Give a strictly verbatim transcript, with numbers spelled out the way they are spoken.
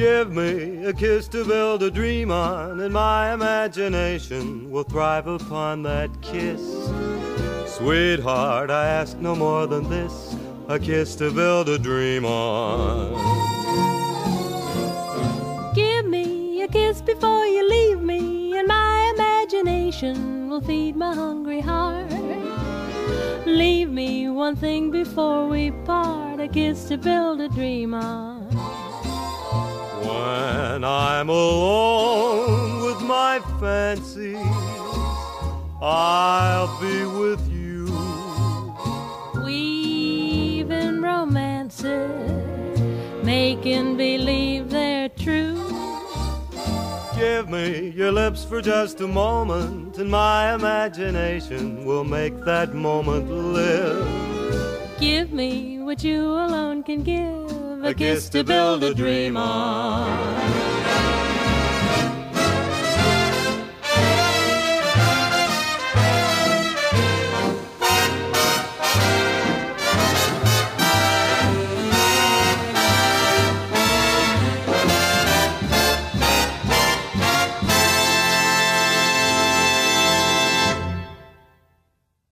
give me a kiss to build a dream on, and my imagination will thrive upon that kiss. Sweetheart, I ask no more than this, a kiss to build a dream on. Give me a kiss before you leave me, and my imagination will feed my hungry heart. Leave me one thing before we part, a kiss to build a dream on. When I'm alone with my fancies, I'll be with you. Weaving romances, making believe they're true. Give me your lips for just a moment, and my imagination will make that moment live. Give me what you alone can give, a kiss to build a dream on.